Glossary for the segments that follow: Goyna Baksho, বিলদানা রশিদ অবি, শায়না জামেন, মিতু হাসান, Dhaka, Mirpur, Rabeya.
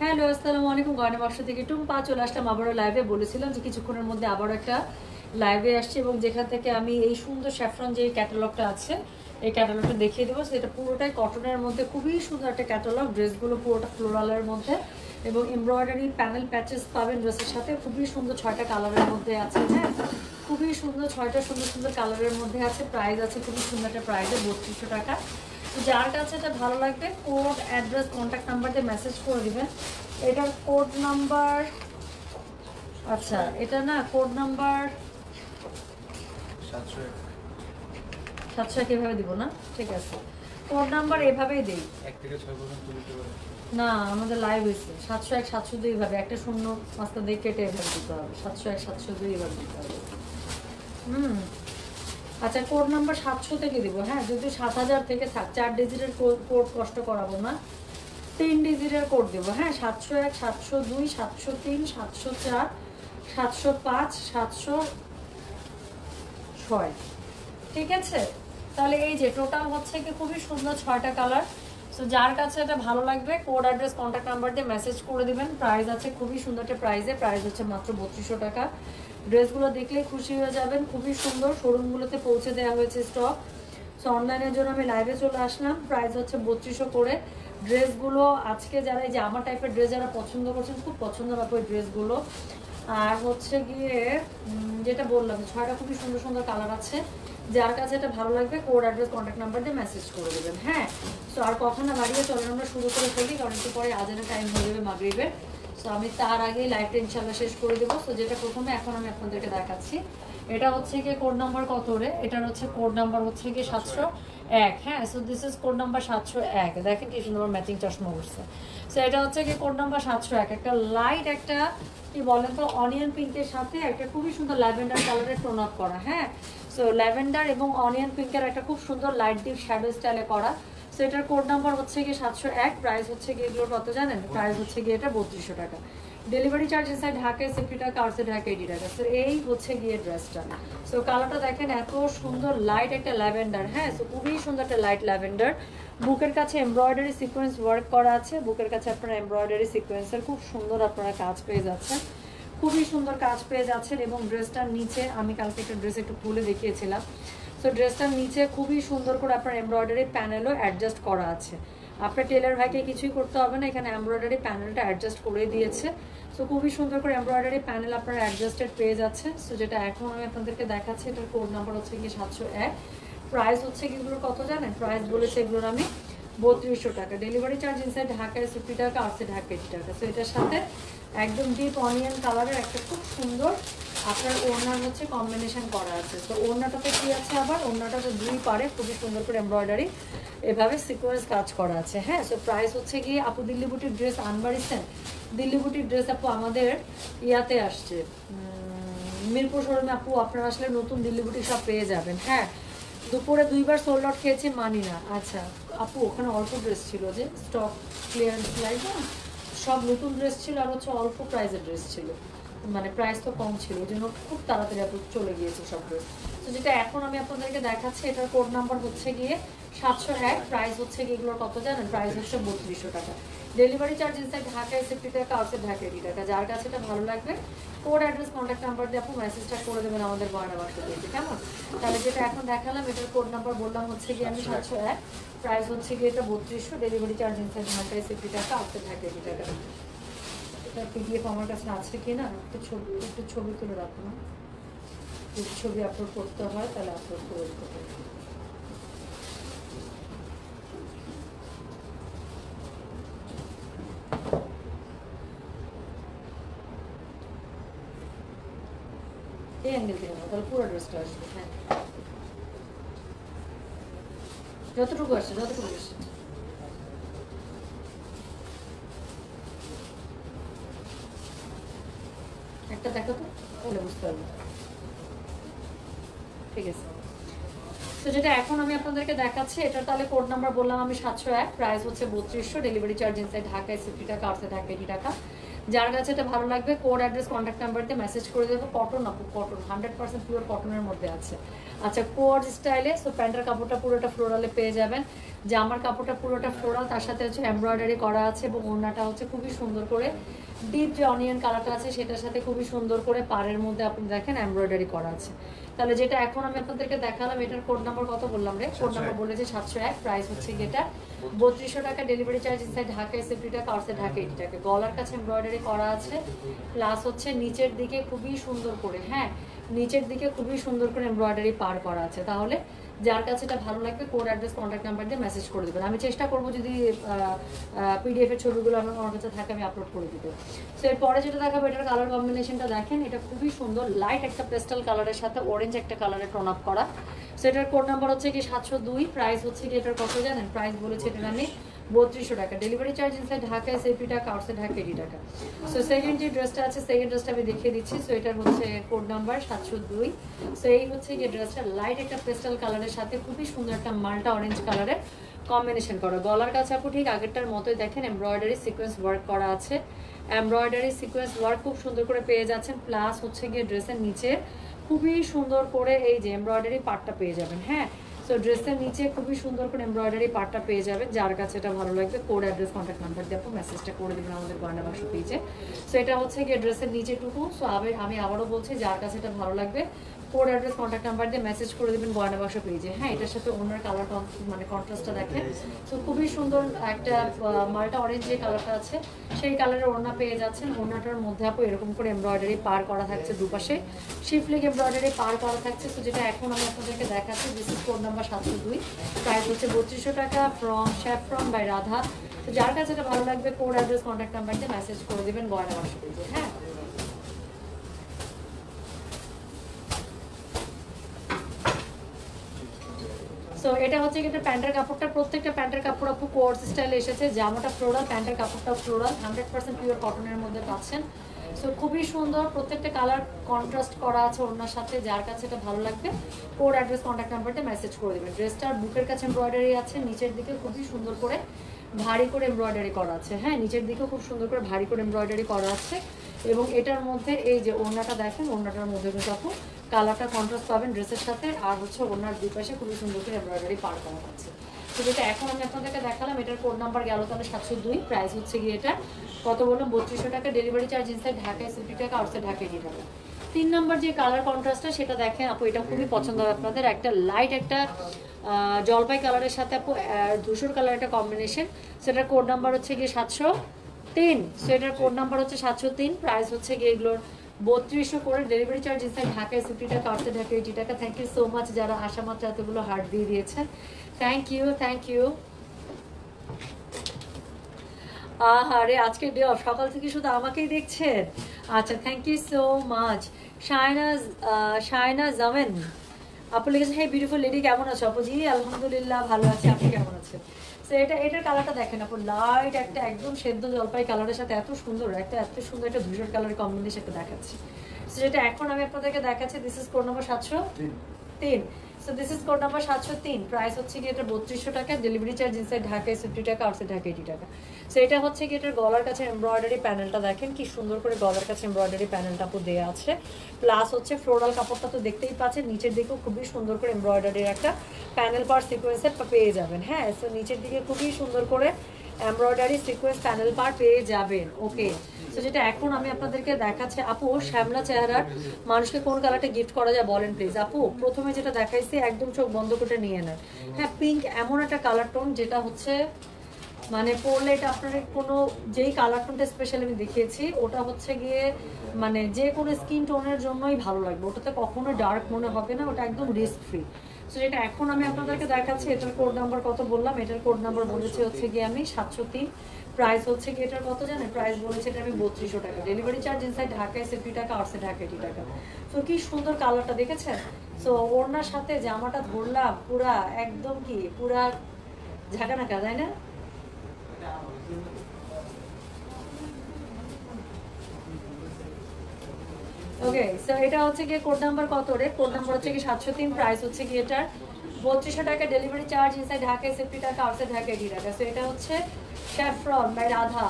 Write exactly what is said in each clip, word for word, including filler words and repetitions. Hello, আসসালামু আলাইকুম। গয়না বাক্সো থেকে টুম্পা চলে আসলাম আবারও লাইভে। বলেছিলাম যে কিছুক্ষণের মধ্যে আবারও একটা লাইভে আসছি এবং যেখান থেকে আমি এই সুন্দর স্যাফরন যে ক্যাটালগটা আছে এই ক্যাটালগটা দেখিয়ে দেবো। সেটা পুরোটাই কটনের মধ্যে খুবই সুন্দর একটা ক্যাটালগ। ড্রেসগুলো পুরোটা ফ্লোরালের মধ্যে এবং এমব্রয়ডারি প্যানেল প্যাচেস পাবেন ড্রেসের সাথে। খুবই সুন্দর ছয়টা কালারের মধ্যে আছে। হ্যাঁ, খুবই সুন্দর ছয়টা সুন্দর সুন্দর কালারের মধ্যে আছে। প্রাইস আছে খুবই সুন্দর একটা প্রাইসে বত্রিশশো টাকা। যার কাছে এটা ভালো লাগবে কোড, অ্যাড্রেস, কন্ট্যাক্ট নাম্বার দিয়ে মেসেজ করে দেবেন। এটার কোড নাম্বার, আচ্ছা এটা না কোড নাম্বার সাতশো এক। এভাবে দিব না? ঠিক আছে, কোড নাম্বার এভাবেই দিই। না, আমাদের লাইভ হয়েছে সাতশো এক সাতশো দুই ভাবে একটা শূন্য মাস্টার দিয়ে কেটে এভাবে দিতে হবে। সাতশো এক সাতশো দুই এভাবে দিতে হবে। হুম, আচ্ছা কোড নাম্বার সাতশো থেকে দেবো। হ্যাঁ, যদি সাত হাজার থেকে থাক, চার ডিজিটের কোড কষ্ট করাবো না, তিন ডিজিটের কোড দেবো। হ্যাঁ, সাতশো এক সাতশো দুই সাতশো তিন সাতশো চার সাতশো পাঁচ সাতশো ছয়। ঠিক আছে, তাহলে এই যে টোটাল হচ্ছে কি খুবই সুন্দর ছয়টা কালার। সো যার কাছে এটা ভালো লাগবে কোড, অ্যাড্রেস, কন্ট্যাক্ট নাম্বার দিয়ে মেসেজ করে দেবেন। প্রাইস আছে খুবই সুন্দর একটা প্রাইসে। প্রাইস হচ্ছে মাত্র বত্রিশশো টাকা। ড্রেসগুলো দেখলে খুশি হয়ে যাবেন, খুবই সুন্দর। শোরুমগুলোতে পৌঁছে দেওয়া হয়েছে স্টক। সো অনলাইনের জন্য আমি লাইভে চলে আসলাম। প্রাইস হচ্ছে বত্রিশশো করে। ড্রেসগুলো আজকে যারা এই যে আমার টাইপের ড্রেস যারা পছন্দ করছেন, খুব পছন্দ হবে ওই ড্রেসগুলো। আর হচ্ছে গিয়ে যেটা বললাম ছয়টা খুবই সুন্দর সুন্দর কালার আছে। যার কাছে এটা ভালো লাগবে কোড, অ্যাড্রেস, কন্ট্যাক্ট নাম্বার দিয়ে মেসেজ করে দেবেন। হ্যাঁ, সো আর কথা না বাড়িয়ে চলেন আমরা শুরু করে ফেলি, কারণ একটু পরে আজানের টাইম হয়ে যাবে মাগরিবের। সো আমি তার আগে লাইভটা ইনশাল্লাহ শেষ করে দেবো। সো যেটা প্রথমে এখন আমি আপনাদেরকে দেখাচ্ছি, এটা হচ্ছে গিয়ে কোড নাম্বার কত রে? এটার হচ্ছে কোড নাম্বার হচ্ছে গিয়ে সাতশো এক। হ্যাঁ, so this is code number সাতশো এক। দেখেন কি সুন্দর ম্যাচিং চশমা উঠছে। সো এটা হচ্ছে গিয়ে কোড নাম্বার সাতশো এক। একটা লাইট একটা কি বলেন তো অনিয়ন পিঙ্কের সাথে একটা খুবই সুন্দর ল্যাভেন্ডার কালারের টোন আপ করা। হ্যাঁ, সো ল্যাভেন্ডার এবং অনিয়ন পিঙ্কের একটা খুব সুন্দর লাইট ডিপ শ্যাডো স্টাইলে করা। সো এটার কোড নাম্বার হচ্ছে গিয়ে সাতশো এক। প্রাইস হচ্ছে গিয়ে এগুলোর কত জানেন? প্রাইস হচ্ছে গিয়ে এটা বত্রিশশো টাকা। ডেলিভারি চার্জ এসে ঢাকায় ফিফটি টাকা, আউটসে ঢাকা এইটি টাকা। সো এই হচ্ছে গিয়ে ড্রেসটা। সো কালারটা দেখেন এত সুন্দর লাইট একটা ল্যাভেন্ডার। হ্যাঁ, সো খুবই সুন্দর একটা লাইট ল্যাভেন্ডার। বুকের কাছে এমব্রয়ডারি সিকোয়েন্স ওয়ার্ক করা আছে। বুকের কাছে আপনারা এমব্রয়ডারি সিকোয়েন্সের খুব সুন্দর আপনারা কাজ পেয়ে যাচ্ছেন, খুবই সুন্দর কাজ পেয়ে যাচ্ছেন। এবং ড্রেসটার নিচে আমি কালকে একটা ড্রেস একটু খুলে দেখিয়েছিলাম। সো ড্রেসটার নিচে খুবই সুন্দর করে আপনার এমব্রয়ডারি প্যানেলও অ্যাডজাস্ট করা আছে। আপনার টেলার ভাইকে কিছুই করতে হবে না, এখানে এমব্রয়ডারি প্যানেলটা অ্যাডজাস্ট করে দিয়েছে। সো খুবই সুন্দর করে এমব্রয়ডারি প্যানেল আপনার অ্যাডজাস্টেড পেয়ে যাচ্ছে। সো যেটা এখন আমি আপনাদেরকে দেখাচ্ছি এটার কোড নাম্বার হচ্ছে কি সাতশো এক। প্রাইস হচ্ছে কি এগুলোর কত জানেন? প্রাইস বলেছে এগুলোর আমি বত্রিশশো টাকা। ডেলিভারি চার্জ ইনসাইড ঢাকায় ফিফটি টাকা, আউটসাইড ঢাকা এইটি টাকা। সো এটার সাথে একদম ডিপ অনিয়ন কালারের একটা খুব সুন্দর আপনার ওড়নার হচ্ছে কম্বিনেশন করা আছে। তো ওড়নাটাতে কী আছে আবার? ওড়নাটাতে দুই পারে খুবই সুন্দর করে এমব্রয়ডারি এভাবে সিকোয়েন্স কাজ করা আছে। হ্যাঁ, সো প্রাইস হচ্ছে গিয়ে আপু দিল্লি বুটির ড্রেস আনবাড়িছেন? দিল্লি বুটির ড্রেস আপু আমাদের ইয়াতে আসছে মিরপুর শোরুমে। আপু আপনারা আসলে নতুন দিল্লি বুটি সব পেয়ে যাবেন। হ্যাঁ, দুপুরে দুইবার সোল্ড আউট খেয়েছি মানি না। আচ্ছা আপু, ওখানে অল্প ড্রেস ছিল যে স্টক ক্লিয়ারেন্স প্রাইস, সব নতুন ড্রেস ছিল আর হচ্ছে অল্প প্রাইসের ড্রেস ছিল, মানে প্রাইস তো কম ছিল, ওই জন্য খুব তাড়াতাড়ি আপু চলে গিয়েছে সব ড্রেস। তো যেটা এখন আমি আপনাদেরকে দেখাচ্ছি এটার কোড নাম্বার হচ্ছে গিয়ে সাতশো এক। প্রাইস হচ্ছে গিয়ে এগুলোর কত জানেন? প্রাইস হচ্ছে বত্রিশশো টাকা। ডেলিভারি চার্জ ইনসাইড ঢাকায় ফিফটি টাকা, আউটসাইড ঢাকায় এইটি টাকা। যার কাছে এটা ভালো লাগবে কোড, অ্যাড্রেস, কন্ট্যাক্ট নাম্বার দিয়ে আপু মেসেজটা করে দেবেন আমাদের গয়না বাক্সো পেজে। কেমন? তাহলে যেটা এখন দেখালাম এটার কোড নাম্বার বললাম হচ্ছে গিয়ে আমি সাতশো এক। প্রাইস হচ্ছে গিয়ে এটা বত্রিশশো। ডেলিভারি চার্জ ইনসাইড ঢাকায় ফিফটি টাকা, আউটসাইড ঢাকায় এইটি টাকা। একটা পিডিএফ আমার কাছে আছে কি না, একটু ছবি একটু ছবি তুলে রাখুন। যদি ছবি আপলোড করতে হয় তাহলে আপলোড করে দিতে হবে। এই অ্যাঙ্গেল থেকে না, তাহলে পুরো ড্রেসটা আসবে। হ্যাঁ, যতটুকু আসছে যতটুকু আসছে। দেখো তো তাহলে বুঝতে পারবো। ঠিক আছে, তো যেটা এখন আমি আপনাদেরকে দেখাচ্ছি এটা তাহলে কোড নাম্বার বললাম আমি সাতশো এক। প্রাইস হচ্ছে বত্রিশশো। ডেলিভারি চার্জ ইনসাইড ঢাকায় ফিফটি টাকা, আউটসাইড ঢাকা এইটি টাকা। যার কাছে এটা ভালো লাগবে কোড অ্যাড্রেস কন্ট্যাক্ট নাম্বার দিয়ে মেসেজ করে দেবো। কটন আপু, কটন হান্ড্রেড পার্সেন্ট পিওর কটনের মধ্যে আছে। আচ্ছা কোড স্টাইলে, সো প্যান্টের কাপড়টা পুরোটা ফ্লোরালে পেয়ে যাবেন। জামার কাপড়টা পুরোটা ফ্লোরাল, তার সাথে হচ্ছে এমব্রয়ডারি করা আছে এবং ওড়নাটা হচ্ছে খুবই সুন্দর করে ডিপ যে অনিয়ন কালারটা আছে সেটার সাথে খুবই সুন্দর করে পাড়ের মধ্যে আপনি দেখেন এমব্রয়ডারি করা আছে। তাহলে যেটা এখন আমি আপনাদেরকে দেখালাম এটার কোড নাম্বার কত বললাম রে, কোড নাম্বার বলেছে সাতশো এক, প্রাইস হচ্ছে এটা বত্রিশশো টাকা, delivery charge inside Dhaka fifty টাকা, আউটসাইড ঢাকা এইটি টাকা। গলার কাছে এমব্রয়ডারি করা আছে, প্লাস হচ্ছে নিচের দিকে খুবই সুন্দর করে, হ্যাঁ নিচের দিকে খুবই সুন্দর করে এমব্রয়ডারি পার করা আছে। তাহলে যার কাছে এটা ভালো লাগবে কোড অ্যাড্রেস কন্ট্যাক্ট নাম্বার দিয়ে মেসেজ করে দেবেন। আমি চেষ্টা করবো যদি পিডিএফের ছবিগুলো আমার আমার কাছে থাকে আমি আপলোড করে দিতে। সো এরপরে যেটা দেখাবো এটার কালার কম্বিনেশনটা দেখেন, এটা খুবই সুন্দর লাইট একটা পেস্টাল কালারের সাথে অরেঞ্জ একটা কালারে টন আপ করা। সো এটার কোড নাম্বার হচ্ছে কি সাতশো দুই, প্রাইস হচ্ছে কি এটার কত জানেন, প্রাইস বলেছে এটা আমি বত্রিশশো টাকা, ডেলিভারি চার্জ ইনসাইড ঢাকায় সেফটি টাকা, আউটসাইড ঢাকা এইটি টাকা। সো সেকেন্ড যে ড্রেসটা আছে সেকেন্ড ড্রেসটা আমি দেখিয়ে দিচ্ছি। সো এটার হচ্ছে কোড নাম্বার সাতশো দুই। সো এই হচ্ছে গিয়ে ড্রেসটা লাইট একটা পেস্টাল কালারের সাথে খুবই সুন্দর একটা মাল্টা অরেঞ্জ কালারের কম্বিনেশন করা। গলার কাছে আপু ঠিক আগেরটার মতোই দেখেন এমব্রয়ডারি সিকোয়েন্স ওয়ার্ক করা আছে, এমব্রয়ডারি সিকোয়েন্স ওয়ার্ক খুব সুন্দর করে পেয়ে যাচ্ছেন। প্লাস হচ্ছে গিয়ে ড্রেসের নিচে খুবই সুন্দর করে এই যে এমব্রয়ডারি পার্টটা পেয়ে যাবেন, হ্যাঁ। সো ড্রেসের নিচে খুবই সুন্দর করে এমব্রয়ডারি পার্টটা পেয়ে যাবেন। যার কাছে এটা ভালো লাগবে কোড অ্যাড্রেস কন্ট্যাক্ট নাম্বার দিয়ে আপনি মেসেজটা করে দেবেন আমাদের গয়না বাক্সো পেজে। সো এটা হচ্ছে গিয়ে ড্রেসের নিচেটুকু। সো আমি আবারও বলছি যার কাছে এটা ভালো লাগবে কোড অ্যাড্রেস কন্ট্যাক্ট নাম্বার দিয়ে মেসেজ করে দেবেন গয়না বাক্সো পেজে, হ্যাঁ। এটার সাথে ওনার কালার মানে কন্ট্রাস্টটা দেখেন, সো খুবই সুন্দর একটা মাল্টা অরেঞ্জ যে কালারটা আছে সেই কালারের ওড়না পেয়ে যাচ্ছেন। ওড়নাটার মধ্যে আপু এরকম করে এমব্রয়ডারি পার করা থাকছে, দুপাশে শিফলিক এমব্রয়ডারি পার করা থাকছে। সো যেটা এখন আমি আপনাদেরকে দেখাচ্ছি বিশেষ কোড নাম্বার সাতশো দুই, প্রাইস হচ্ছে বত্রিশশো টাকা, from shop from by Radha. তো যার কাছে এটা ভালো লাগবে কোড অ্যাড্রেস কন্ট্যাক্ট নাম্বার দিয়ে মেসেজ করে দেবেন গয়না বাক্সো পেজে, হ্যাঁ। সো এটা হচ্ছে কি একটা প্যান্টের কাপড়টা, প্রত্যেকটা প্যান্টের কাপড় আপু কোর্স স্টাইলে এসেছে। জামাটা ফ্লোরাল, প্যান্টের কাপড়টাও ফ্লোরাল, হান্ড্রেড পার্সেন্ট পিওর কটনের মধ্যে পাচ্ছেন। সো খুবই সুন্দর, প্রত্যেকটা কালার কন্ট্রাস্ট করা আছে ওনার সাথে। যার কাছে এটা ভালো লাগবে কোড অ্যাড্রেস কন্ট্যাক্ট নাম্বারটা মেসেজ করে দেবেন। ড্রেসটার বুকের কাছে এমব্রয়ডারি আছে, নিচের দিকে খুবই সুন্দর করে ভারী করে এমব্রয়ডারি করা আছে, হ্যাঁ। নিচের দিকেও খুব সুন্দর করে ভারী করে এমব্রয়ডারি করা আছে। এবং এটার মধ্যে এই যে ওড়নাটা দেখেন, ওড়নাটার মধ্যে কিন্তু আপু কালারটা কন্ট্রাস্ট পাবেন ড্রেসের সাথে, আর হচ্ছে ওড়নার দুই পাশে খুবই সুন্দর করে এমব্রয়ডারি পার করা আছে। তো যেটা এখন আমি আপনাদেরকে দেখালাম এটার কোড নাম্বার গেল তাহলে সাতশো দুই, প্রাইস হচ্ছে গিয়ে এটা কত বললাম বত্রিশশো টাকা, ডেলিভারি চার্জ ইনসাইড ঢাকায় সিটি টাকা, আউটসাইড ঢাকায় নিয়ে যাবেন। তিন নম্বর যে কালার কন্ট্রাস্টটা সেটা দেখেন আপু, এটা খুবই পছন্দ হবে আপনাদের। একটা লাইট একটা জলপাই কালারের সাথে আপু ধূসর কালার একটা কম্বিনেশন। সেটার কোড নাম্বার হচ্ছে গিয়ে সাতশো তিন। সো এটার কোড নাম্বার হচ্ছে সাতশো তিন, প্রাইস হচ্ছে গিয়ে এগুলোর বত্রিশশো করে, ডেলিভারি চার্জ ইনসাইড ঢাকায় সিফটি টাকা, আউটসাইড ঢাকায় এইটি টাকা। থ্যাংক ইউ সো মাচ যারা আসা মাত্র এতগুলো হার্ট দিয়ে দিয়েছেন, থ্যাংক ইউ থ্যাংক ইউ। আহারে আজকে ডে অফ, সকাল থেকে শুধু আমাকেই দেখছেন। আচ্ছা thank you so much. Shayna শায়না জামেন আপু লিখেছেন, হ্যাঁ বিউটিফুল লেডি কেমন আছো আপু? জি আলহামদুলিল্লাহ ভালো আছি, আপনি কেমন আছেন? সো এটা এটার কালারটা দেখেন আপু, লাইট একটা একদম সেদ্ধ জলপাই কালারের সাথে এত সুন্দর একটা এত সুন্দর একটা ধূসর কালারের কম্বিনেশন একটা দেখাচ্ছি। সো যেটা এখন আমি আপনাদেরকে দেখাচ্ছি দিস ইজ কোড নাম্বার সাতশো তিন। So this is code number সাতশো তিন, প্রাইস হচ্ছে কি এটা বত্রিশশো টাকা, ডেলিভারি চার্জ ইনসাইড ঢাকায় ফিফটি টাকা, আউটসাইড ঢাকায় এইটি টাকা। সো এটা হচ্ছে কি এটার গলার কাছে এমব্রয়ডারি প্যানেলটা দেখেন কি সুন্দর করে গলার কাছে এমব্রয়ডারি প্যানেলটা আপু দেওয়া আছে। প্লাস হচ্ছে ফ্লোরাল কাপড়টা তো দেখতেই পাচ্ছেন, নিচের দিকেও খুবই সুন্দর করে এমব্রয়ডারির একটা প্যানেল পার্ট সিকোয়েন্সের পেয়ে যাবেন, হ্যাঁ। সো নিচের দিকে খুবই সুন্দর করে এমব্রয়ডারি সিকোয়েন্স প্যানেল পার্ট পেয়ে যাবেন, ওকে। সো যেটা এখন আমি আপনাদেরকে দেখাচ্ছি আপু, শ্যামলা চেহারার মানুষকে কোন কালারটা গিফট করা যায় বলেন প্লিজ আপু? প্রথমে যেটা দেখাইছি একদম চোখ বন্ধ করে নিয়ে নেন, হ্যাঁ। পিঙ্ক এমন একটা কালার টোন যেটা হচ্ছে মানে পরলে এটা আপনার কোনো যেই কালার টোনটা স্পেশালি আমি দেখিয়েছি ওটা হচ্ছে গিয়ে মানে যে কোনো স্কিন টোনের জন্যই ভালো লাগবে, ওটাতে কখনো ডার্ক মনে হবে না, ওটা একদম রিস্ক ফ্রি। সো যেটা এখন আমি আপনাদেরকে দেখাচ্ছি এটার কোড নাম্বার কত বললাম, এটার কোড নাম্বার বলেছি হচ্ছে গিয়ে আমি সাতশো তিন, প্রাইস হচ্ছে কি এটার কত জানেন, প্রাইস বলেছে এটা আমি বত্রিশশো টাকা, ডেলিভারি চার্জ ইনসাইড ঢাকায় সেফটি টাকা, আউটসাইড ঢাকায় এইটি টাকা। সো কি সুন্দর কালারটা দেখেছেন। সো ওড়নার সাথে জামাটা ধরলাম পুরা একদম কি পুরা ঝাঁকানাকা, তাই না? ওকে সো এটা হচ্ছে গিয়ে কোড নাম্বার কত রে, কোড নাম্বার হচ্ছে কি সাতশো তিন, প্রাইস হচ্ছে কি এটার বত্রিশশো টাকা, ডেলিভারি চার্জ ইনসাইড ঢাকায় সেফটি টাকা, আউটসাইড ঢাকায় এইটি টাকা। সো এটা হচ্ছে শ্যাফ্রন বাই রাধা।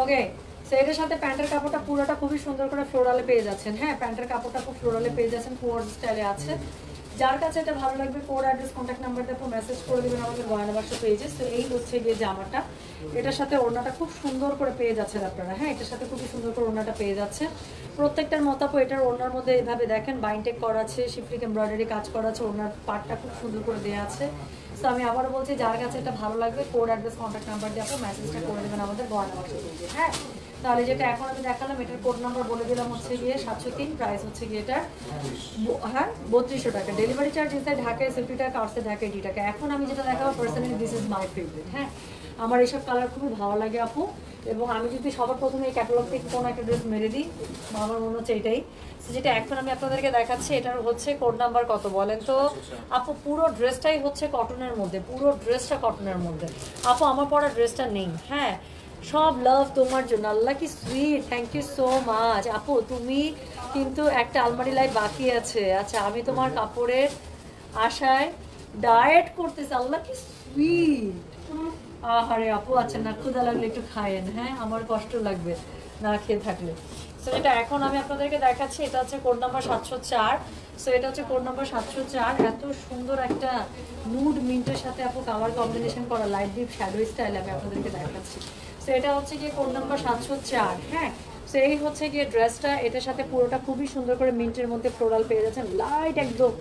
ওকে, তো এটার সাথে প্যান্টের কাপড়টা পুরোটা খুবই সুন্দর করে ফ্লোরালে পেয়ে যাচ্ছেন। হ্যাঁ, প্যান্টের কাপড়টা খুব ফ্লোরালে পেয়ে যাচ্ছেন, কোয়ার্ড স্টাইলে আছে। যার কাছে এটা ভালো লাগবে কোড অ্যাড্রেস কন্ট্যাক্ট নাম্বার দিয়ে মেসেজ করে দেবেন আমাদের গয়না বাক্স পেজে। তো এই হচ্ছে গিয়ে জামাটা, এটার সাথে ওড়নাটা খুব সুন্দর করে পেয়ে যাচ্ছেন আপনারা। হ্যাঁ, এটার সাথে খুবই সুন্দর করে ওড়নাটা পেয়ে যাচ্ছে। প্রত্যেকটার মতাপ এটার ওড়নার মধ্যে এভাবে দেখেন বাইনটেক করা আছে, শিফটিক এমব্রয়ডারি কাজ করা আছে, ওড়নার পাটটা খুব সুন্দর করে দেওয়া আছে। তো আমি আবারও বলছি, যার কাছে এটা ভালো লাগবে কোড অ্যাড্রেস কন্ট্যাক্ট নাম্বার দিয়ে আপনার মেসেজটা করে দেবেন আমাদের গয়না বাক্স পেজে। হ্যাঁ, তাহলে যেটা এখন আমি দেখালাম এটার কোড নাম্বার বলে দিলাম হচ্ছে গিয়ে সাতশো তিন, প্রাইস হচ্ছে গিয়ে এটার হ্যাঁ বত্রিশশো টাকা। ডেলিভারি চার্জ এসে ঢাকায় সেফটি টাকা, আর্টসে ঢাকায় ডি টাকা। এখন আমি যেটা দেখাবো personally this is my favourite. হ্যাঁ, আমার এইসব কালার খুবই ভালো লাগে আপু, এবং আমি যদি সবার প্রথমে এই ক্যাটালগ থেকে কোনো একটা ড্রেস মেরে দিই আমার মনে হচ্ছে এটাই। যেটা এখন আমি আপনাদেরকে দেখাচ্ছি এটার হচ্ছে কোড নাম্বার কত বলেন তো আপু? পুরো ড্রেসটাই হচ্ছে কটনের মধ্যে, পুরো ড্রেসটা কটনের মধ্যে আপু। আমার পরা ড্রেসটা নেই। হ্যাঁ, সব লাভ তোমার জন্য। আল্লাহ কি sweet, thank you so much আপু। তুমি কিন্তু একটা আলমারি লাইফ বাকি আছে। আচ্ছা, আমি তোমার কাপড়ের আশায় ডায়েট করতেছি। আল্লাহ কি সুইট। আহারে আপু, আচ্ছা না ক্ষুধা লাগলে একটু খায়েন। হ্যাঁ, আমার কষ্ট লাগবে না খেয়ে থাকলে। সো এটা এখন আমি আপনাদেরকে দেখাচ্ছি এটা হচ্ছে কোড নাম্বার সাতশো চার। সো এটা হচ্ছে কোড নাম্বার সাতশো চার। এত সুন্দর একটা নুড মিন্টের সাথে আপু কালার কম্বিনেশন করা, লাইট ডিপ শ্যাডো স্টাইল আমি আপনাদেরকে দেখাচ্ছি। সো এটা হচ্ছে গিয়ে কোড নাম্বার সাতশো চার। হ্যাঁ, সো এই হচ্ছে গিয়ে ড্রেসটা, এটার সাথে পুরোটা খুবই সুন্দর করে মিন্টের মধ্যে ফ্লোরাল পেয়ে যাচ্ছেন, লাইট একদম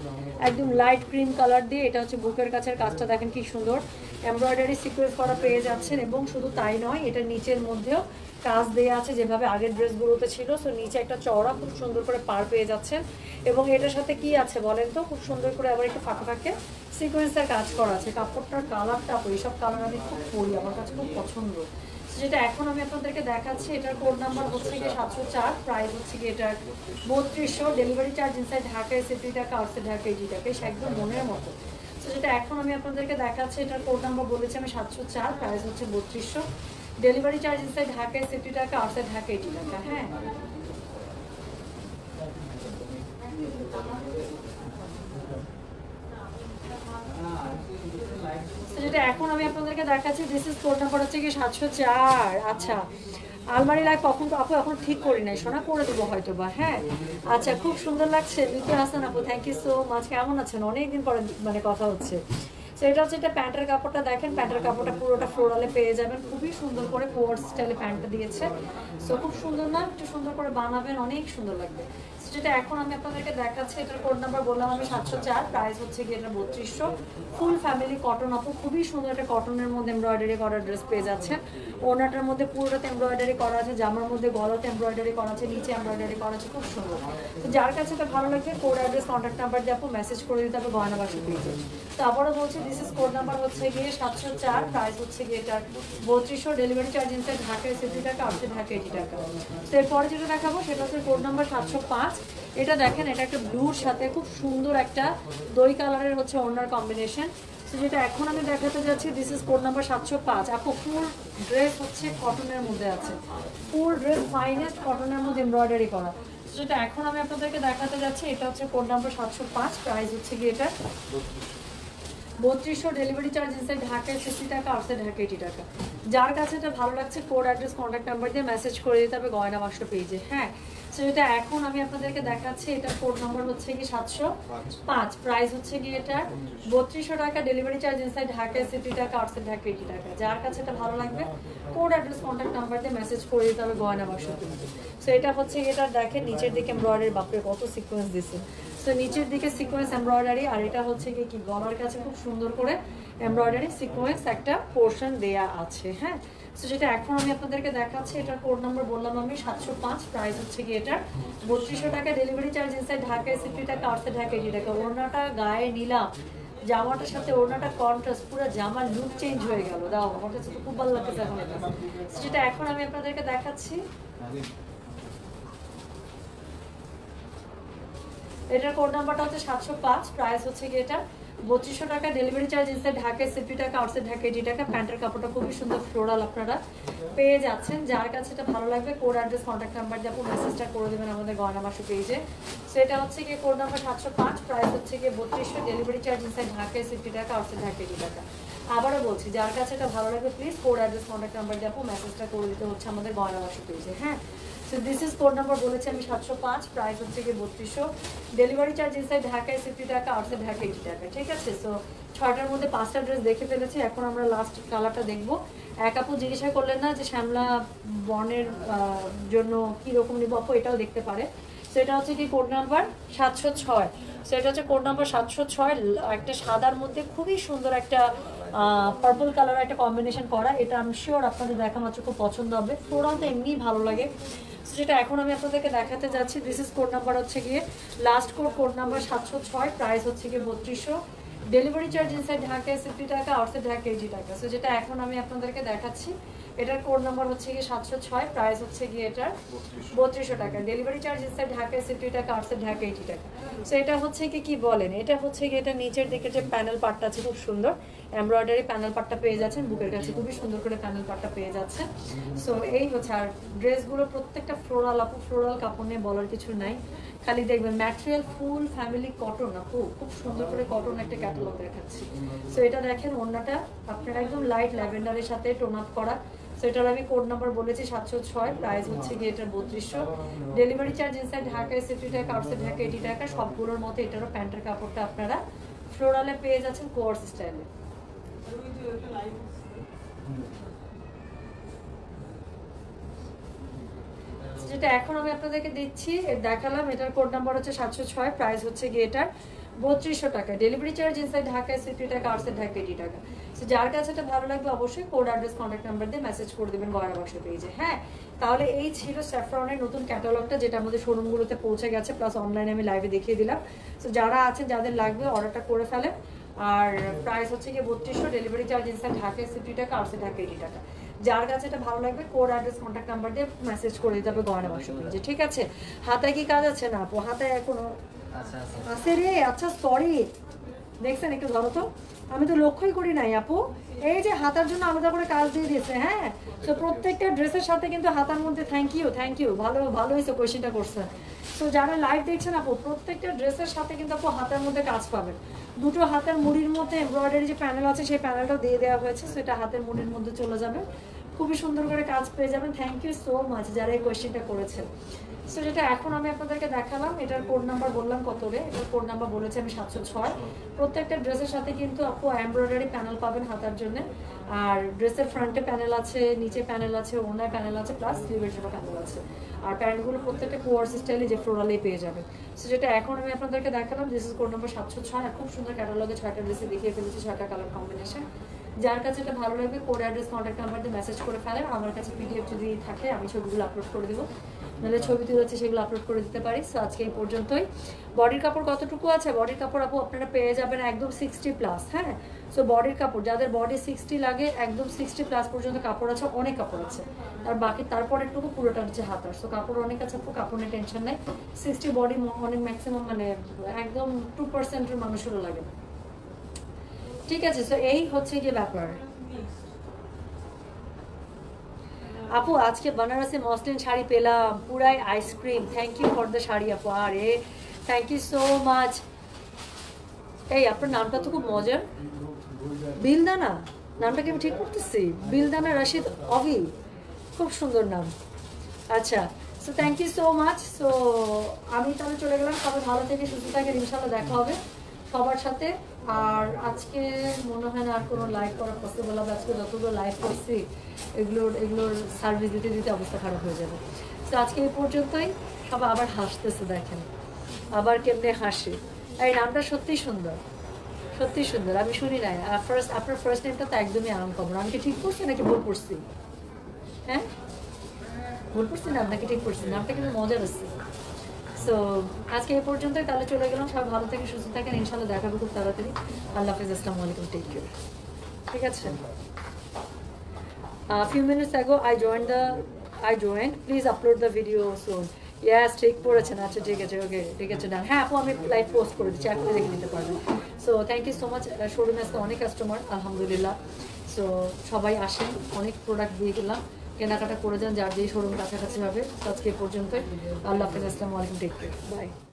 একদম লাইট ক্রিম কালার দিয়ে। এটা হচ্ছে বুকের কাছের কাজটা দেখেন কি সুন্দর এমব্রয়ডারি সিকোয়েন্স করা পেয়ে যাচ্ছেন। এবং শুধু তাই নয়, এটা নিচের মধ্যেও কাজ দেওয়া আছে যেভাবে আগের ড্রেসগুলোতে ছিল। সো নিচে একটা চওড়া খুব সুন্দর করে পার পেয়ে যাচ্ছেন, এবং এটার সাথে কি আছে বলেন তো? খুব সুন্দর করে আবার একটু ফাঁকে ফাঁকে সিকোয়েন্সের কাজ করা আছে। কাপড়টার কালারটা আপু, এইসব কালার আমি খুব পরি, আমার কাছে খুব পছন্দ। যেটা এখন আমি আপনাদেরকে দেখাচ্ছি এটার কোড নাম্বার হচ্ছে গিয়ে সাতশো চার, প্রাইস হচ্ছে গিয়ে এটার বত্রিশশো। Delivery charge inside Dhaka fifty টাকা, আউটসাইড ঢাকা এজি টাকা, সে একদম মনের মতো। সো যেটা এখন আমি আপনাদেরকে দেখাচ্ছি এটার কোড নাম্বার বলেছি আমি সাতশো চার, প্রাইস হচ্ছে বত্রিশশো। Delivery charge inside Dhaka fifty টাকা, আউটসাইড ঢাকা এজি টাকা। হ্যাঁ, যেটা এখন আমি আপনাদেরকে দেখাচ্ছি দিস ইজ কোড নাম্বার হচ্ছে গিয়ে সাতশো চার। আচ্ছা, আলমারি লাইফ কখন আপু? এখন ঠিক করি নাই সোনা, করে দেবো হয়তো বা। হ্যাঁ, আচ্ছা খুব সুন্দর লাগছে। মিতু হাসান আপু, থ্যাংক ইউ সো মাচ। কেমন আছেন? অনেকদিন পরে মানে কথা হচ্ছে। তো এটা হচ্ছে এটা প্যান্টের কাপড়টা দেখেন, প্যান্টের কাপড়টা পুরোটা ফ্লোরালে পেয়ে যাবেন, খুবই সুন্দর করে কোয়ার্ড স্টাইলে প্যান্টটা দিয়েছে। সো খুব সুন্দর না? একটু সুন্দর করে বানাবেন, অনেক সুন্দর লাগবে। যেটা এখন আমি আপনাদেরকে দেখাচ্ছি এটার কোড নাম্বার বললাম আমি সাতশো চার, প্রাইস হচ্ছে গিয়ে এটা বত্রিশশো। ফুল ফ্যামিলি কটন আপু, খুবই সুন্দর একটা কটনের মধ্যে এমব্রয়ডারি করা ড্রেস পেয়ে যাচ্ছেন। ওনাটার মধ্যে পুরোটাতে এমব্রয়ডারি করা আছে, জামার মধ্যে গলাতে এমব্রয়ডারি করা আছে, নিচে এমব্রয়ডারি করা আছে, খুব সুন্দর। তো যার কাছে এটা ভালো লাগবে কোড অ্যাড্রেস কন্ট্যাক্ট নাম্বার দিয়ে আপু মেসেজ করে দিতে হবে গয়না বাক্স পেজে। তো আবারও বলছি দিস ইজ কোড নাম্বার হচ্ছে গিয়ে সাতশো চার, প্রাইস হচ্ছে গিয়ে এটার বত্রিশশো। ডেলিভারি চার্জ ইনসাইড ঢাকা সেটি টাকা, আউটসাইড ঢাকা এটি টাকা। তো এরপরে যেটা দেখাবো সেটা হচ্ছে কোড নাম্বার সাতশো পাঁচ। এটা দেখেন, এটা একটা ব্লুর সাথে খুব সুন্দর একটা দই কালারের হচ্ছে ওড়নার কম্বিনেশন। তো যেটা এখন আমি দেখাতে যাচ্ছি দিস ইজ কোড নাম্বার সাতশো পাঁচ। আপু ফুল ড্রেস হচ্ছে কটনের মধ্যে আছে, ফুল ড্রেস ফাইনেস্ট কটনের মধ্যে এমব্রয়ডারি করা। যেটা এখন আমি আপনাদেরকে দেখাতে যাচ্ছি এটা হচ্ছে কোড নাম্বার সাতশো পাঁচ, প্রাইস হচ্ছে গিয়ে এটা বত্রিশশো। ডেলিভারি চার্জ ইনসাইড ঢাকায় সিক্সটি টাকা, আউটসাইড ঢাকায় এইটি টাকা। যার কাছে এটা ভালো লাগছে কোড অ্যাড্রেস কন্ট্যাক্ট নাম্বার দিয়ে মেসেজ করে দিতে হবে গয়না বাক্স পেজে। হ্যাঁ, সো এটা এখন আমি আপনাদেরকে দেখাচ্ছি এটার কোড নাম্বার হচ্ছে কি সাতশো পাঁচ, প্রাইস হচ্ছে কি এটা বত্রিশশো টাকা। Delivery charge inside Dhaka sixty টাকা, আউটসাইড ঢাকা এইটি টাকা। যার কাছে এটা ভালো লাগবে কোড অ্যাড্রেস কন্ট্যাক্ট নাম্বার দিয়ে মেসেজ করে দিতে হবে গয়না বাক্স পেজে। সো এটা হচ্ছে এটা দেখেন নিচের দিকে এমব্রয়ডারি, বাপরে কত সিকোয়েন্স দিচ্ছে। সো নিচের দিকে সিকোয়েন্স এমব্রয়ডারি, আর এটা হচ্ছে কি কি গলার কাছে খুব সুন্দর করে এমব্রয়ডারি সিকোয়েন্স একটা পোর্শন দেয়া আছে। হ্যাঁ, সো যেটা এখন আমি আপনাদেরকে দেখাচ্ছি এটার কোড নাম্বার বললাম আমি সাতশো পাঁচ, প্রাইস হচ্ছে কি এটার বত্রিশশো টাকা। ডেলিভারি চার্জ ইনসাইড ঢাকায় সিফটি টাকা, আউটসাইড ঢাকায় এটি টাকা। ওড়নাটা গায়ে নিলাম, জামাটার সাথে ওড়নাটা কন্ট্রাস্ট, পুরো জামার লুক চেঞ্জ হয়ে গেল। দাও, আমার কাছে তো খুব ভালো লাগতেছে এখন। যেটা এখন আমি আপনাদেরকে দেখাচ্ছি এটার কোড নাম্বারটা হচ্ছে সাতশো পাঁচ, প্রাইস হচ্ছে কি এটা বত্রিশশো টাকা। ডেলিভারি চার্জ ইনসাইড ঢাকায় সেফটি টাকা, আউটসাইড ঢাকায় এটি টাকা। প্যান্টের কাপড়টা খুবই সুন্দর ফ্লোরাল আপনারা পেয়ে যাচ্ছেন। যার কাছে এটা ভালো লাগবে কোড অ্যাড্রেস কন্ট্যাক্ট নাম্বার দিয়ে আপনি মেসেজটা করে দেবেন আমাদের গয়না বাক্স পেজে। সো এটা হচ্ছে গিয়ে কোড নাম্বার সাতশো পাঁচ, প্রাইস হচ্ছে গিয়ে বত্রিশশো। ডেলিভারি চার্জ ইনসাইড ঢাকায় সেফটি টাকা, আউটসাইড ঢাকায় এটি টাকা। আবারও বলছি, যার কাছে এটা ভালো লাগবে please code address contact number দিয়ে আপু মেসেজটা করে দিতে হচ্ছে আমাদের গয়না বাক্সো পেজে। হ্যাঁ, so this is code number বলেছি আমি সাতশো পাঁচ প্রাইস হচ্ছে গিয়ে বত্রিশশো। ডেলিভারি চার্জ ইনসাইড ঢাকায় সিক্সটি টাকা আউটসাইড ঢাকা এইটি টাকা। ঠিক আছে, সো ছয়টার মধ্যে পাঁচটা ড্রেস দেখে ফেলেছি, এখন আমরা লাস্ট কালারটা দেখবো। এক আপু জিজ্ঞাসা করলেন না যে শ্যামলা বনের জন্য কীরকম নিব, আপু এটাও দেখতে পারে। সো এটা হচ্ছে কি কোড নাম্বার সাতশো ছয় সো এটা হচ্ছে কোড নাম্বার সাতশো ছয় একটা সাদার মধ্যে খুবই সুন্দর একটা পার্পল কালার একটা কম্বিনেশন করা। এটা আমি শিওর আপনাদের দেখা মাত্র খুব পছন্দ হবে, ফ্লোরাল তো এমনিই ভালো লাগে। সো যেটা এখন আমি আপনাদেরকে দেখাতে যাচ্ছি দিস ইজ কোড নাম্বার হচ্ছে গিয়ে লাস্ট কোড কোড নাম্বার সাতশো ছয় প্রাইস হচ্ছে গিয়ে বত্রিশশো। ডেলিভারি চার্জ ইনসাইড ঢাকায় সিক্সটি টাকা আউটসাইড ঢাকা এইটি টাকা। সো যেটা এখন আমি আপনাদেরকে দেখাচ্ছি এটার কোড নাম্বার হচ্ছে গিয়ে সাতশো ছয় প্রাইস হচ্ছে গিয়ে এটার বত্রিশশো টাকা। ডেলিভারি চার্জ ইনসাইড ঢাকায় সিক্সটি টাকা আউটসাইড ঢাকা এইটি টাকা। সো এটা হচ্ছে কি কী বলেন, এটা হচ্ছে গিয়ে এটা নিচের দিকে যে প্যানেল পার্টটা আছে খুব সুন্দর এমব্রয়ডারি প্যানেল পার্টটা পেয়ে যাচ্ছেন, বুকের কাছে খুবই সুন্দর করে প্যানেল পার্টটা পেয়ে যাচ্ছে। সো এই হচ্ছে, আর ড্রেসগুলো প্রত্যেকটা ফ্লোরাল আপু, ফ্লোরাল কাপড় নিয়ে বলার কিছু নাই, খালি দেখবেন ম্যাটেরিয়াল ফুল ফ্যামিলি কটন আপু, খুব সুন্দর করে কটন একটা ক্যাটালগ দেখাচ্ছি। সো এটা দেখেন ওড়নাটা আপনারা একদম লাইট ল্যাভেন্ডারের সাথে টোন আপ করা। সো এটার আমি কোড নাম্বার বলেছি সাতশো ছয় প্রাইস হচ্ছে গিয়ে এটার বত্রিশশো। ডেলিভারি চার্জ ইনসাইড ঢাকায় সিফটি টাকা আউটসাইড ঢাকা এইটি টাকা। সবগুলোর মতো এটারও প্যান্টের কাপড়টা আপনারা ফ্লোরালে পেয়ে যাচ্ছেন কোর্স স্টাইলে। যেটা এখন আমি আপনাদেরকে দিচ্ছি দেখালাম, এটার কোড নাম্বার হচ্ছে সাতশো ছয় প্রাইস হচ্ছে গিয়ে এটার বত্রিশশো টাকা। ডেলিভারি চার্জ ইনসাইড ঢাকায় সিফটি টাকা আউটসাইড ঢাকা এইটি টাকা। সো যার কাছে এটা ভালো লাগবে অবশ্যই কোড অ্যাড্রেস কন্ট্যাক্ট নাম্বার দিয়ে মেসেজ করে দেবেন গয়না বাক্সো পেজে। হ্যাঁ, তাহলে এই ছিল স্যাফরনের নতুন ক্যাটালগটা যেটা আমাদের শোরুমগুলোতে পৌঁছে গেছে প্লাস অনলাইনে আমি লাইভে দেখিয়ে দিলাম। সো যারা আছেন যাদের লাগবে অর্ডারটা করে ফেলেন। আর প্রাইস হচ্ছে গিয়ে বত্রিশশো, ডেলিভারি চার্জ ইনসাইড ঢাকায় সিফটি টাকা আউটসাইড ঢাকা এইটি টাকা। যার কাছে এটা ভালো লাগবে কোড অ্যাড্রেস কন্ট্যাক্ট নাম্বার দিয়ে মেসেজ করে দিতে হবে গয়না বাক্সো পেজে। ঠিক আছে, হাতায় কি কাজ আছে না আপু? হাতায় কোনো আছে রে? আচ্ছা সরি, দেখছেন একটু ধরো তো, আমি তো লক্ষ্যই করি নাই আপু। এই যে হাতার জন্য আলাদা করে কাজ দিয়ে দিয়েছে। হ্যাঁ, তো প্রত্যেকটা ড্রেসের সাথে কিন্তু হাতার মধ্যে থ্যাংক ইউ থ্যাংক ইউ ভালো ভালো হয়েছে কোয়েশ্চেনটা করছে। তো যারা লাইভ দেখছেন আপু, প্রত্যেকটা ড্রেসের সাথে কিন্তু আপু হাতার মধ্যে কাজ পাবেন। দুটো হাতের মুড়ির মধ্যে এমব্রয়ডারি যে প্যানেল আছে সেই প্যানেলটাও দিয়ে দেওয়া হয়েছে। সো এটা হাতের মুড়ির মধ্যে চলে যাবে, খুবই সুন্দর করে কাজ পেয়ে যাবেন। থ্যাংক ইউ সো মাচ যারা এই কোয়েশ্চেনটা করেছেন। সো যেটা এখন আমি আপনাদেরকে দেখালাম এটার কোড নাম্বার বললাম কত রে, এটার কোড নাম্বার বলেছি আমি সাতশো ছয়। প্রত্যেকটা ড্রেসের সাথে কিন্তু আপু এমব্রয়ডারি প্যানেল পাবেন হাতার জন্য, আর ড্রেসের ফ্রন্টে প্যানেল আছে, নিচে প্যানেল আছে, ওনায় প্যানেল আছে, প্লাস স্লিভের জন্য প্যানেল আছে। আর প্যান্টগুলো প্রত্যেকটা কোয়ার্স স্টাইলে যে ফ্লোরালেই পেয়ে যাবেন। সো যেটা এখন আমি আপনাদেরকে দেখালাম দিস ইজ কোড নাম্বার সাতশো ছয়। খুব সুন্দর ক্যাটালগে ছয়টা ড্রেসে দেখিয়ে ফেলেছি, ছয়টা কালার কম্বিনেশন। যার কাছে এটা ভালো লাগবে কোড অ্যাড্রেস কন্ট্যাক্ট নাম্বার দিয়ে মেসেজ করে ফেলেন। আমার কাছে পিডিএফ যদি থাকে আমি ছবিগুলো আপলোড করে দেবো, নাহলে ছবি তুলে আছে সেগুলো আপলোড করে দিতে পারি। সো আজকে এই পর্যন্তই। বডির কাপড় কতটুকু আছে? বডির কাপড় আপু আপনারা পেয়ে যাবেন একদম সিক্সটি প্লাস। হ্যাঁ, সো বডির কাপড় যাদের বডি সিক্সটি লাগে একদম সিক্সটি প্লাস পর্যন্ত কাপড় আছে, অনেক কাপড় আছে। আর বাকি তারপরেরটুকু পুরোটা হচ্ছে হাতার। সো কাপড় অনেক আছে আপু, কাপড় নিয়ে টেনশন নেই। সিক্সটি বডি অনেক ম্যাক্সিমাম মানে একদম টু পার্সেন্টের মানুষেরও লাগে। ঠিক আছে, সো এই হচ্ছে গিয়ে ব্যাপার আপু। আজকে বেনারসি মসলিন শাড়ি পেলাম, পুরাই ice cream. Thank you for the sari আপু। আরে থ্যাংক ইউ সো মাচ। এই আপনার নামটা তো খুব মজার, বিলদানা। নামটাকে আমি ঠিক করতেছি, বিলদানা রশিদ অবি, খুব সুন্দর নাম। আচ্ছা, so thank you so much. So আমি তাহলে চলে গেলাম, তবে ভালো থেকে সুস্থ থাকেন, ইনশাল্লাহ দেখা হবে সবার সাথে। আর আজকে মনে হয় না আর কোনো লাইভ করা পসিবল হবে। আজকে যতগুলো লাইভ করছি এগুলোর এগুলোর সার্ভিস দিতে দিতে অবস্থা খারাপ হয়ে যাবে। তো আজকে এই পর্যন্তই। সবাই আবার হাসতেছে, দেখেন আবার কেমনে হাসি। এই নামটা সত্যিই সুন্দর, সত্যিই সুন্দর। আমি শুনি নাই ফার্স্ট, আপনার ফার্স্ট নেমটা তো একদমই আনকমন। আমি কি ঠিক করছি নাকি ভুল করছি? হ্যাঁ, ভুল করছি না আপনাকে, ঠিক করছি। নামটা কিন্তু মজা হচ্ছে। সো আজকে এই পর্যন্তই, তাহলে চলে গেলাম। সবাই ভালো থেকে সুস্থ থাকেন, ইনশাল্লাহ দেখা হবে খুব তাড়াতাড়ি। আল্লাহ হাফিজ, আসসালামু আলাইকুম, টেক কেয়ার। ঠিক আছে, a few minutes ago i joined the i joined please upload the video soon. yes ঠিক পড়েছেন, আচ্ছা ঠিক আছে, ওকে ঠিক আছে ডান। হ্যাঁ আপু, আমি লাইভ পোস্ট করে দিচ্ছি, আপনি দেখে নিতে পারবেন। So thank you so much. শোরুমে আজকে অনেক কাস্টমার আলহামদুলিল্লাহ। সো সবাই আসেন, অনেক প্রোডাক্ট দিয়ে গেলাম, কেনাকাটা করে যান যার যেই শোরুম কাছাকাছি হবে। আজকে পর্যন্তই, আল্লাহ হাফেজ, আসসালামু আলাইকুম, টেক কেয়ার, বাই।